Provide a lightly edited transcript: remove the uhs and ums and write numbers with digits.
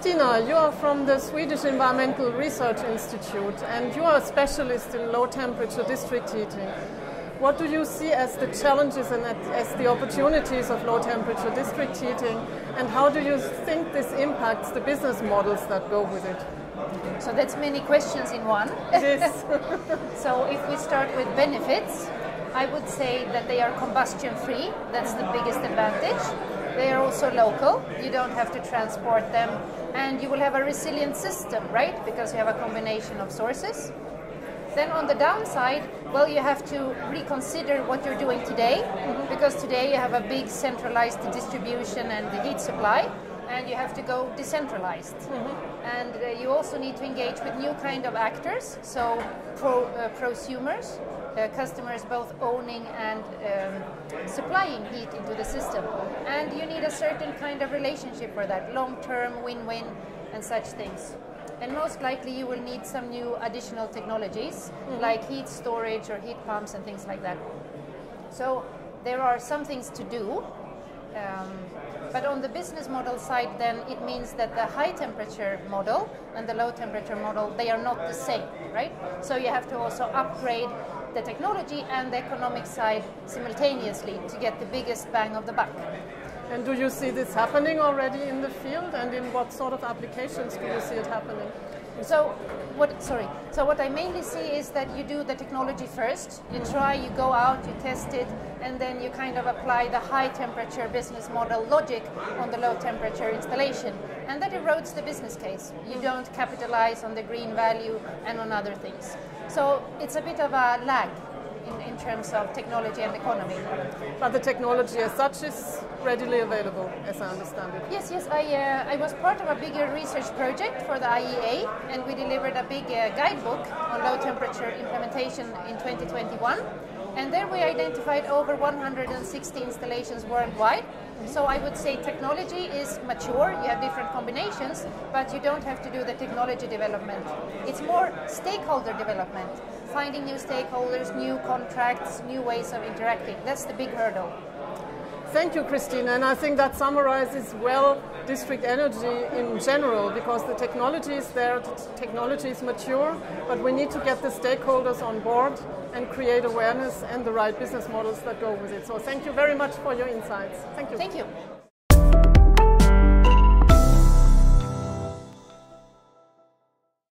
Kristina, you are from the Swedish Environmental Research Institute and you are a specialist in low temperature district heating. What do you see as the challenges and as the opportunities of low temperature district heating, and how do you think this impacts the business models that go with it? So that's many questions in one. Yes. So if we start with benefits, I would say that they are combustion free. That's the biggest advantage. They are also local, you don't have to transport them, and you will have a resilient system, right? Because you have a combination of sources. Then on the downside, well, you have to reconsider what you're doing today, because today you have a big centralized distribution and the heat supply, and you have to go decentralized. And you also need to engage with new kind of actors, so prosumers, customers both owning and supplying heat into the system. And you need a certain kind of relationship for that, long-term win-win and such things. And most likely you will need some new additional technologies, like heat storage or heat pumps and things like that. So there are some things to do. But on the business model side, then it means that the high temperature model and the low temperature model, they are not the same, right? So you have to also upgrade the technology and the economic side simultaneously to get the biggest bang of the buck. And do you see this happening already in the field, and in what sort of applications do you see it happening? So what I mainly see is that you do the technology first, you try, you go out, you test it, and then you kind of apply the high temperature business model logic on the low temperature installation. And that erodes the business case. You don't capitalize on the green value and on other things. So it's a bit of a lag in terms of technology and economy. But the technology as such is readily available, as I understand it. Yes, yes. I was part of a bigger research project for the IEA, and we delivered a big guidebook on low temperature implementation in 2021. And there we identified over 160 installations worldwide. So I would say technology is mature, you have different combinations, but you don't have to do the technology development. It's more stakeholder development, finding new stakeholders, new contracts, new ways of interacting. That's the big hurdle. Thank you, Kristina, and I think that summarizes well district energy in general, because the technology is there, the technology is mature, but we need to get the stakeholders on board and create awareness and the right business models that go with it. So thank you very much for your insights. Thank you. Thank you.